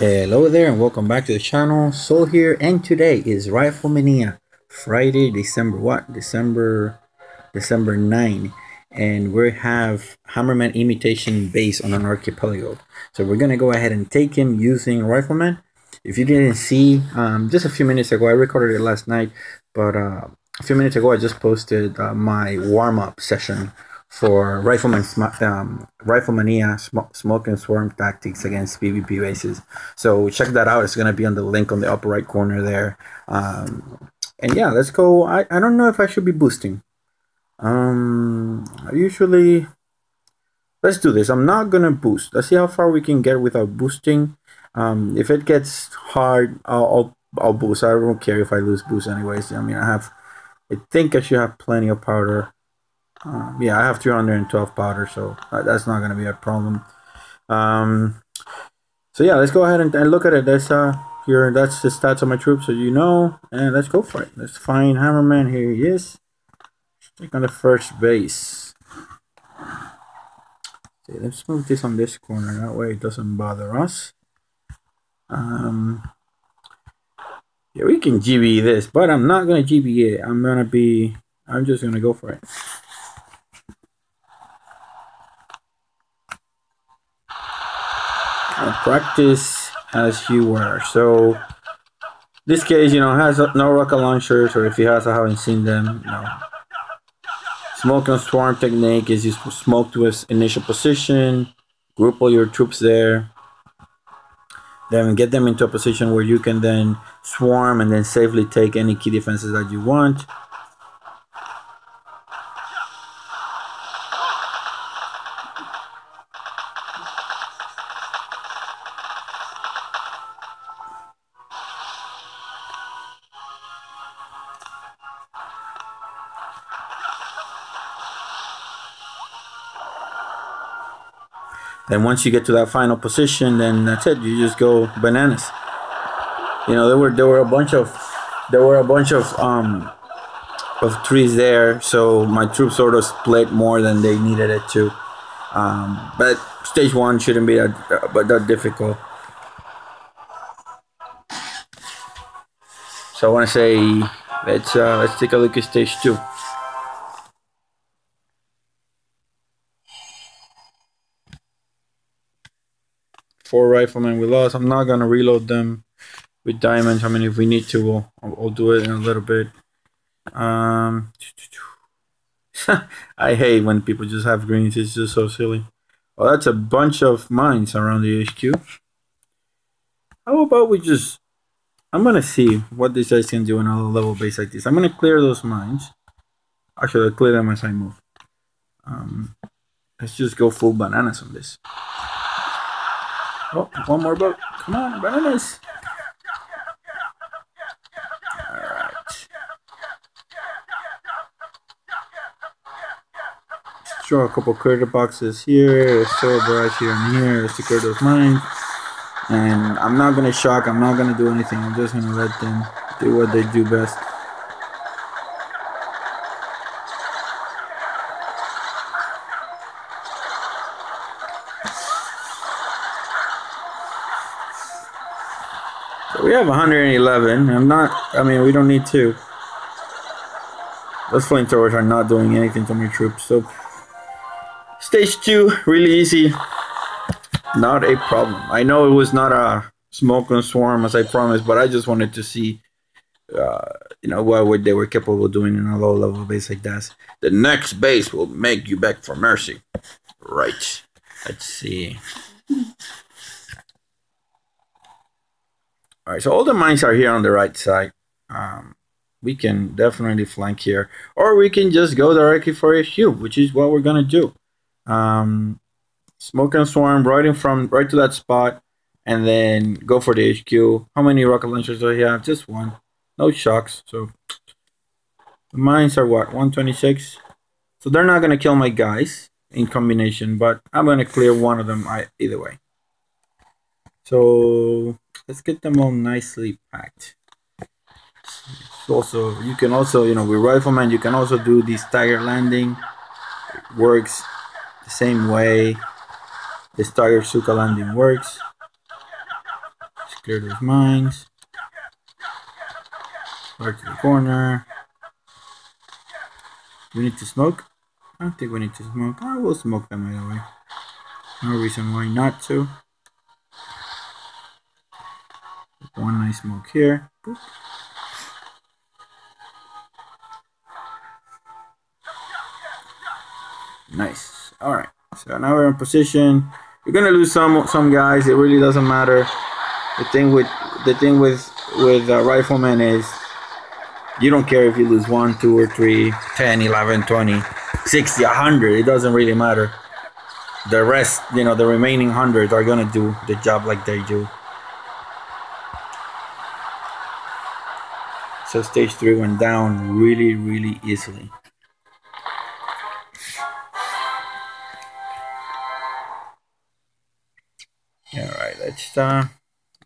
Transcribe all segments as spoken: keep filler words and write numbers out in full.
Hello there and welcome back to the channel. Soul here, and today is Riflemania Friday, December what? December December nine, and we have Hammerman imitation base on an archipelago. So we're gonna go ahead and take him using Rifleman. If you didn't see, um, just a few minutes ago, I recorded it last night, but uh, a few minutes ago I just posted uh, my warm-up session for Rifleman, um, Riflemania sm Smoke and Swarm Tactics against PvP bases. So check that out. It's going to be on the link on the upper right corner there. Um, and yeah, let's go. I, I don't know if I should be boosting. Um, I usually... Let's do this. I'm not going to boost. Let's see how far we can get without boosting. Um, if it gets hard, I'll, I'll, I'll boost. I don't care if I lose boost anyways. I mean, I have... I think I should have plenty of powder. Um, yeah, I have three hundred twelve powder, so that's not going to be a problem. Um, so yeah, let's go ahead and, and look at it. That's uh, here. That's the stats of my troops, so you know. And let's go for it. Let's find Hammerman. Here he is. Check on the first base. Okay, let's move this on this corner. That way it doesn't bother us. Um, yeah, we can G B E this, but I'm not going to G B E it. I'm going to be... I'm just going to go for it. Practice as you were. So this case, you know, has no rocket launchers, or if he has, I haven't seen them. No. Smoke and swarm technique is used for smoke to its initial position, group all your troops there, then get them into a position where you can then swarm and then safely take any key defenses that you want. Then once you get to that final position, then that's it. You just go bananas. You know, there were there were a bunch of there were a bunch of um of trees there, so my troops sort of split more than they needed it to. Um, but stage one shouldn't be that but that difficult. So I want to say let's uh, let's take a look at stage two. Four riflemen we lost. I'm not gonna reload them with diamonds. I mean, if we need to, we'll, we'll do it in a little bit. Um, I hate when people just have greens. It's just so silly. Well, that's a bunch of mines around the H Q. How about we just... I'm gonna see what these guys can do in a level base like this. I'm gonna clear those mines. Actually, I'll clear them as I move. Um, let's just go full bananas on this. Oh, one more boat. Come on, bananas. All right. Let's throw a couple critter boxes here. Let's throw a barrage here and here. Let's secure those mines. And I'm not going to shock. I'm not going to do anything. I'm just going to let them do what they do best. We have one hundred eleven. I'm not, I mean, we don't need to. Those flamethrowers are not doing anything to my troops. So, stage two, really easy. Not a problem. I know it was not a smoke and swarm as I promised, but I just wanted to see, uh, you know, what they were capable of doing in a low level base like that. The next base will make you beg for mercy. Right. Let's see. All right, so all the mines are here on the right side. Um, we can definitely flank here, or we can just go directly for H Q, which is what we're gonna do. Um, smoke and swarm right in from right to that spot, and then go for the H Q. How many rocket launchers do we have? Just one. No shocks. So the mines are what, one twenty-six. So they're not gonna kill my guys in combination, but I'm gonna clear one of them either way. So let's get them all nicely packed. Also, you can also, you know, with Rifleman, you can also do this stagger landing. It works the same way. The stagger Suka landing works. Cleared with mines. Mark to the corner. We need to smoke. I don't think we need to smoke. I will smoke them either way. No reason why not to. One nice smoke here. Boop. Nice. All right. So now we're in position. You're gonna lose some some guys. It really doesn't matter. The thing with the thing with with uh, Rifleman is you don't care if you lose one, two, or three, ten, eleven, twenty. sixty, one hundred, it doesn't really matter. The rest, you know, the remaining one hundred are gonna do the job like they do. So stage three went down really, really easily. Alright, let's uh,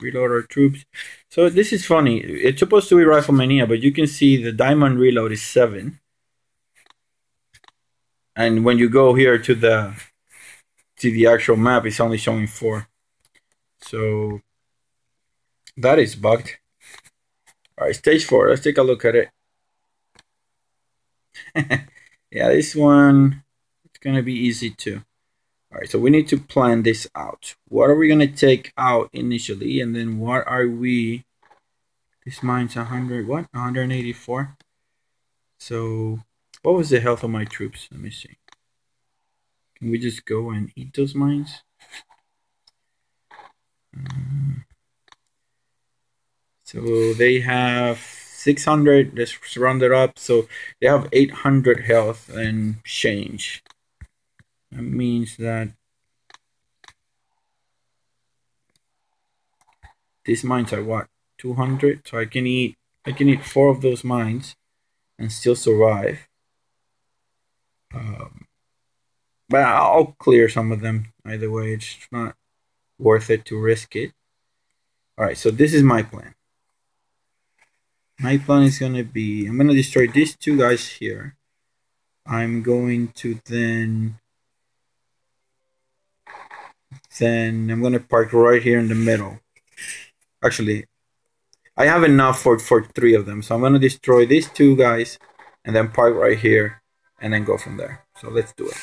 reload our troops. So this is funny. It's supposed to be Riflemania, but you can see the diamond reload is seven. And when you go here to the to the actual map, it's only showing four. So that is bugged. All right, stage four. Let's take a look at it. Yeah, this one it's gonna be easy too. All right, so we need to plan this out. What are we gonna take out initially, and then what are we? This mine's one hundred. What? one hundred eighty-four. So. What was the health of my troops? Let me see. Can we just go and eat those mines? Um, so they have six hundred. Let's round it up. So they have eight hundred health and change. That means that these mines are what? two hundred. So I can eat. I can eat four of those mines and still survive. Um, but I'll clear some of them either way. It's not worth it to risk it. All right, so this is my plan. My plan is going to be, I'm going to destroy these two guys here. I'm going to then, then I'm going to park right here in the middle. Actually, I have enough for, for three of them. So I'm going to destroy these two guys and then park right here. And then go from there. So let's do it.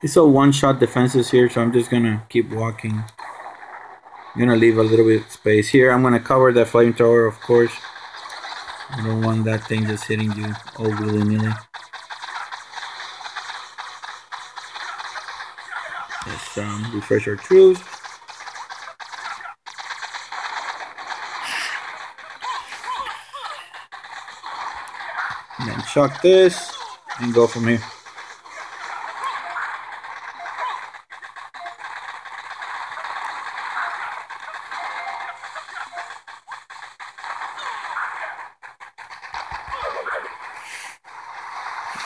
It's all one-shot defenses here, so I'm just gonna keep walking. I'm gonna leave a little bit of space here. I'm gonna cover that flamethrower, of course. I don't want that thing just hitting you all willy-nilly. Let's um, refresh our troops. And then shock this and go from here.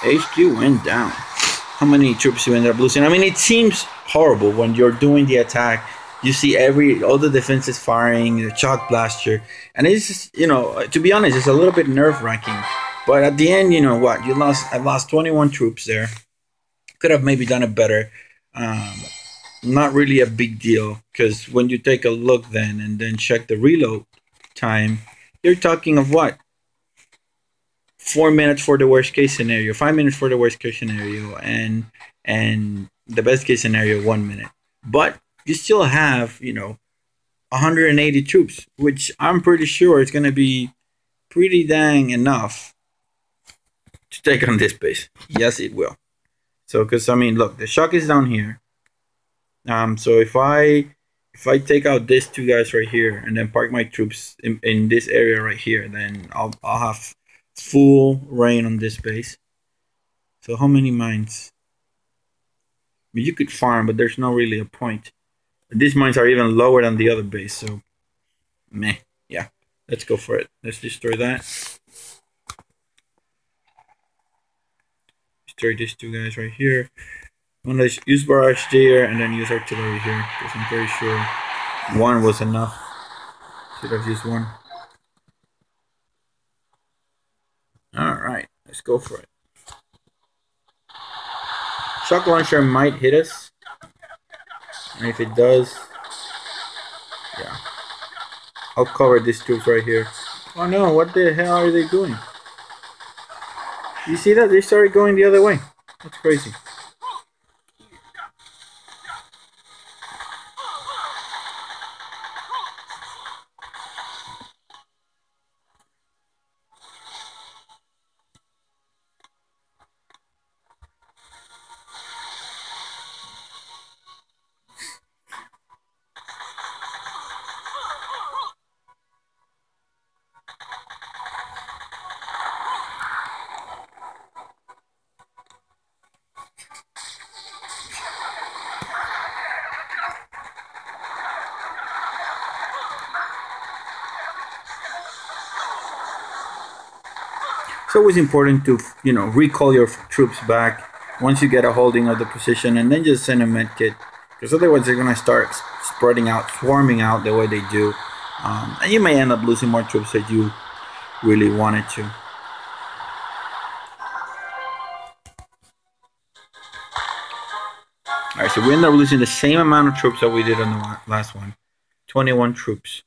H Q went down. How many troops you end up losing? I mean, it seems horrible when you're doing the attack. You see every all the defenses firing, the shock blaster, and it's just, you know, to be honest, it's a little bit nerve-wracking. But at the end, you know what? You lost. I lost twenty-one troops there. Could have maybe done it better. Um, not really a big deal because when you take a look then and then check the reload time, you're talking of what? Four minutes for the worst case scenario, five minutes for the worst case scenario, and and the best case scenario one minute. But you still have, you know, one hundred eighty troops, which I'm pretty sure is going to be pretty dang enough to take on this base. Yes, it will. So, because I mean, look, the shock is down here. Um, so if I if I take out these two guys right here and then park my troops in, in this area right here, then I'll I'll have full rain on this base. So how many mines? I mean, you could farm, but there's not really a point. These mines are even lower than the other base, so meh. Yeah, let's go for it. Let's destroy that. Destroy these two guys right here. I'm gonna use barrage there and then use artillery here, because I'm pretty sure one was enough. Should have used one. Alright, let's go for it. Shock launcher might hit us. And if it does, yeah. I'll cover these troops right here. Oh no, what the hell are they doing? You see that? They started going the other way. That's crazy. It's always important to, you know, recall your troops back once you get a holding of the position, and then just send a medkit, because otherwise they're gonna start spreading out, swarming out the way they do, um, and you may end up losing more troops than you really wanted to. All right, so we end up losing the same amount of troops that we did on the last one, twenty-one troops.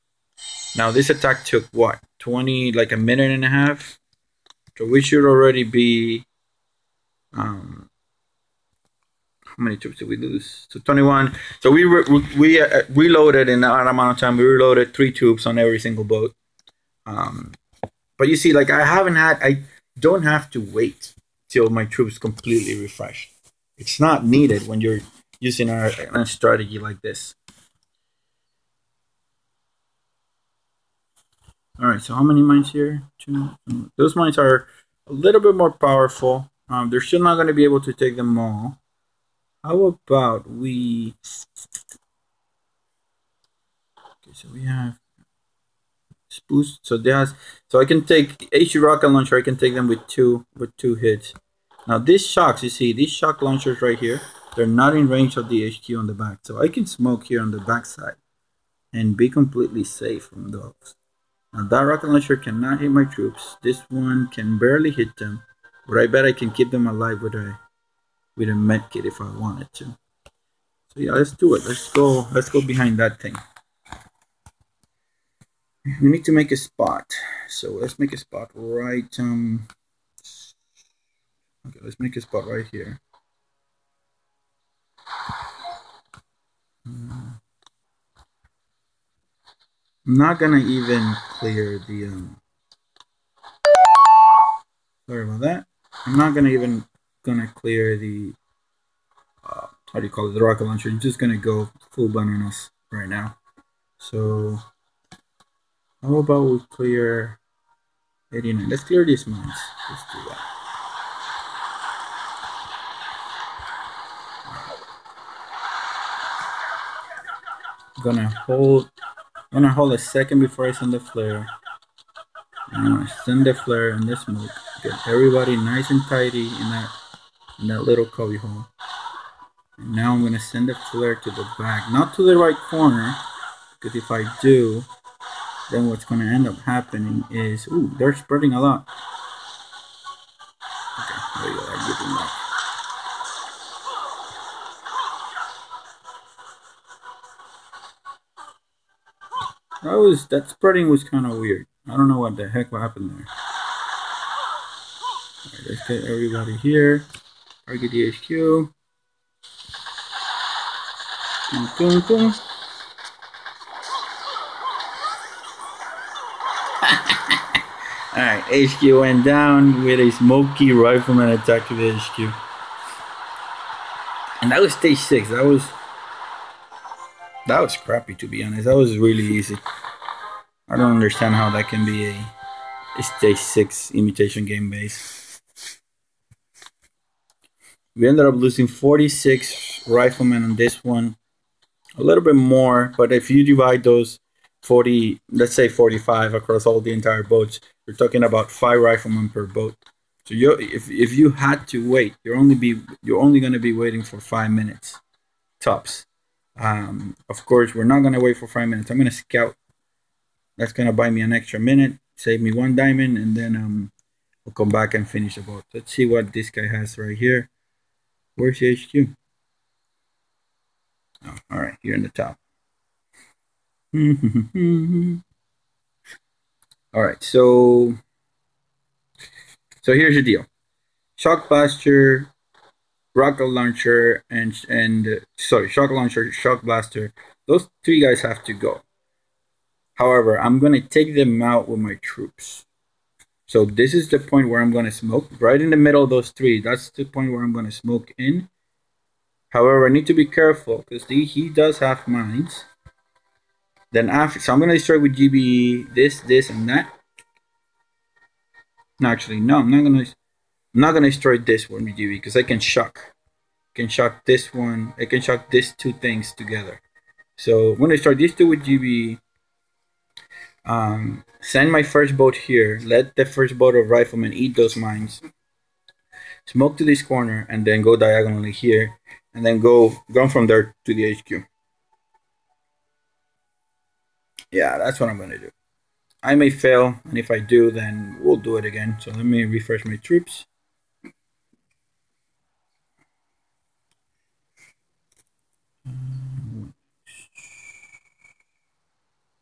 Now this attack took what, twenty, like a minute and a half. So we should already be, um, how many troops did we lose? So twenty-one. So we re we uh, reloaded in that amount of time. We reloaded three troops on every single boat. Um, but you see, like I haven't had, I don't have to wait till my troops completely refreshed. It's not needed when you're using our, our strategy like this. All right, so how many mines here? Two. Those mines are a little bit more powerful. Um, they're still not going to be able to take them all. How about we... Okay, so we have... Spoost. So they has, so I can take... H Q rocket launcher, I can take them with two, with two hits. Now these shocks, you see, these shock launchers right here, they're not in range of the H Q on the back. So I can smoke here on the back side and be completely safe from those. Now that rocket launcher cannot hit my troops. This one can barely hit them, but I bet I can keep them alive with a with a medkit if I wanted to. So yeah, let's do it. Let's go. Let's go behind that thing. We need to make a spot. So let's make a spot right. Um. Okay, let's make a spot right here. Uh, I'm not gonna even clear the, um, sorry about that. I'm not gonna even gonna clear the, uh, how do you call it, the rocket launcher. I'm just gonna go full bun on us right now. So, how about we clear eighty-nine? Let's clear these mines. Let's do that. I'm gonna hold. I'm gonna hold a second before I send the flare. And I'm gonna send the flare and the smoke. Get everybody nice and tidy in that in that little cubby hole. And now I'm gonna send the flare to the back, not to the right corner, because if I do, then what's gonna end up happening is, ooh, they're spreading a lot. Okay, there you go. I get them back. That was, that spreading was kind of weird. I don't know what the heck happened there. All right, let's get everybody here. R G D H Q. Dun, dun, dun. All right, H Q went down with a smoky rifleman attack to the H Q. And that was stage six. That was... That was crappy, to be honest. That was really easy. I don't understand how that can be a, a stage six imitation game base. We ended up losing forty-six riflemen on this one, a little bit more, but if you divide those forty, let's say forty-five across all the entire boats, you're talking about five riflemen per boat. So you, if if you had to wait, you're only be you're only going to be waiting for five minutes, tops. Um, of course, we're not going to wait for five minutes. I'm going to scout. That's going to buy me an extra minute, save me one diamond, and then um, we'll come back and finish the boat. Let's see what this guy has right here. Where's the H Q? Oh, all right, here in the top. All right, so so here's the deal: shock blaster, rocket launcher, and and uh, sorry, shock launcher, shock blaster. Those three guys have to go. However, I'm gonna take them out with my troops. So this is the point where I'm gonna smoke right in the middle of those three. That's the point where I'm gonna smoke in. However, I need to be careful because he does have mines. Then after, so I'm going to start with G B E, this, this, and that. No, actually, no, I'm not going to, I'm not going to destroy this one with G B E because I can shock. I can shock this one. I can shock these two things together. So I'm going to start these two with G B E. Um, send my first boat here. Let the first boat of riflemen eat those mines. Smoke to this corner and then go diagonally here. And then go, go from there to the H Q. Yeah, that's what I'm going to do. I may fail, and if I do, then we'll do it again. So let me refresh my troops.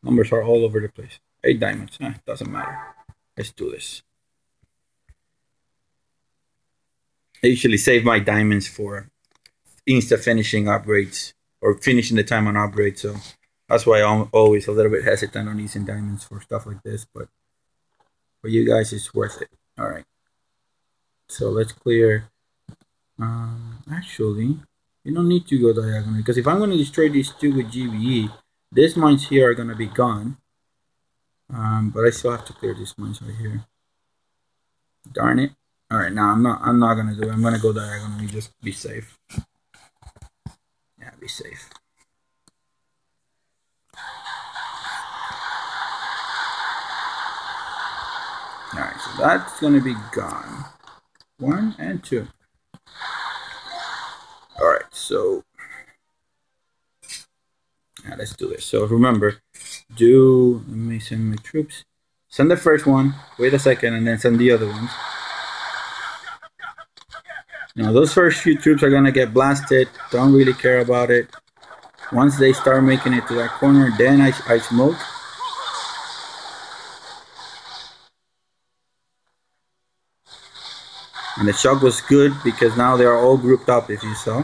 Numbers are all over the place. Eight diamonds. Eh, doesn't matter. Let's do this. I usually save my diamonds for insta-finishing upgrades or finishing the time on upgrades, so... That's why I'm always a little bit hesitant on using diamonds for stuff like this, but for you guys, it's worth it. All right. So let's clear. Um, actually, you don't need to go diagonally, because if I'm going to destroy these two with G B E, these mines here are going to be gone. Um, but I still have to clear these mines right here. Darn it. All right, now I'm not, I'm not going to do it. I'm going to go diagonally, just be safe. Yeah, be safe. All right, so that's going to be gone. One and two. All right, so yeah, let's do this. So remember, do, let me send my troops. Send the first one, wait a second, and then send the other ones. Now, those first few troops are going to get blasted. Don't really care about it. Once they start making it to that corner, then I, I smoke. And the shock was good because now they are all grouped up, if you saw.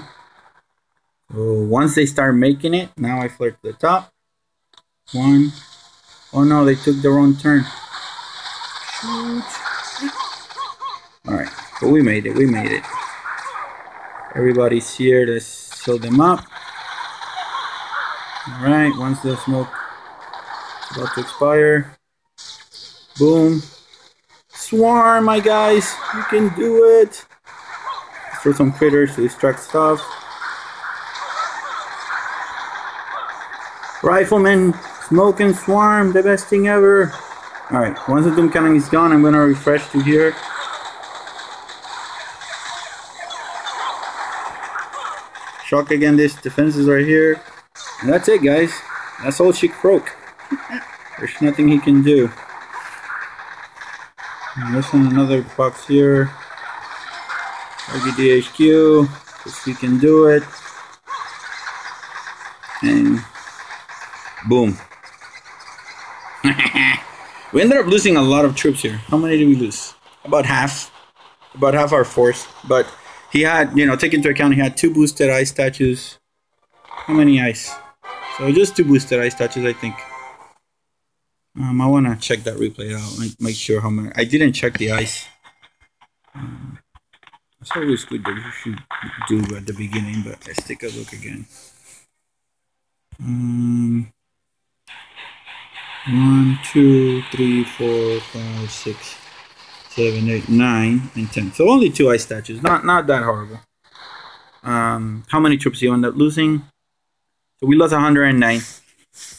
So once they start making it, now I flare to the top. One. Oh no, they took the wrong turn. Shoot. Alright, but we made it, we made it. Everybody's here, let's seal them up. Alright, once the smoke is about to expire. Boom. Swarm, my guys, you can do it. Let's throw some critters to distract stuff. Rifleman, smoke and swarm, the best thing ever. Alright, once the Doom Cannon is gone, I'm gonna refresh to here. Shock again, this defense is right here. And that's it, guys. That's all she croaked. There's nothing he can do. There's another box here. R G D H Q, if we can do it. And boom. We ended up losing a lot of troops here. How many did we lose? About half. About half our force. But he had, you know, take into account, he had two boosted ice statues. How many ice? So just two boosted ice statues, I think. Um, I want to check that replay out and make sure how many. I didn't check the ice. Um, that's always good that you should do at the beginning, but let's take a look again. Um, one, two, three, four, five, six, seven, eight, nine, and ten. So only two ice statues. Not not that horrible. Um, how many troops do you end up losing? So we lost one hundred nine.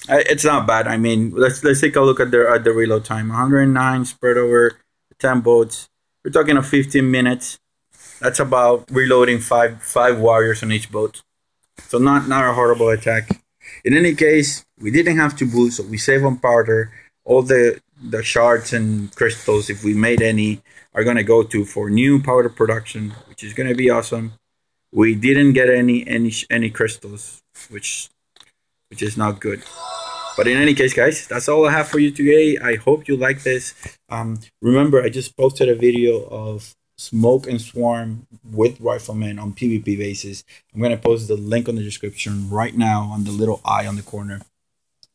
It's not bad. I mean, let's let's take a look at the at the reload time. one hundred nine spread over ten boats. We're talking of fifteen minutes. That's about reloading five five warriors on each boat. So not not a horrible attack. In any case, we didn't have to boost, so we save on powder. All the the shards and crystals, if we made any, are gonna go to for new powder production, which is gonna be awesome. We didn't get any any any crystals, which which is not good. But in any case, guys, that's all I have for you today. I hope you like this. Um, remember, I just posted a video of Smoke and Swarm with Rifleman on PvP basis. I'm gonna post the link on the description right now on the little eye on the corner.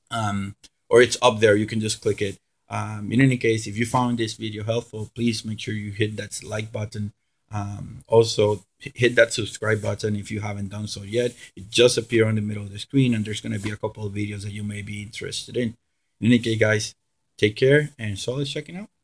Um, or it's up there, you can just click it. Um, in any case, if you found this video helpful, please make sure you hit that like button. Um, also, hit that subscribe button if you haven't done so yet. It just appeared on the middle of the screen, and there's going to be a couple of videos that you may be interested in. In any case, guys, take care, and so let's check it out.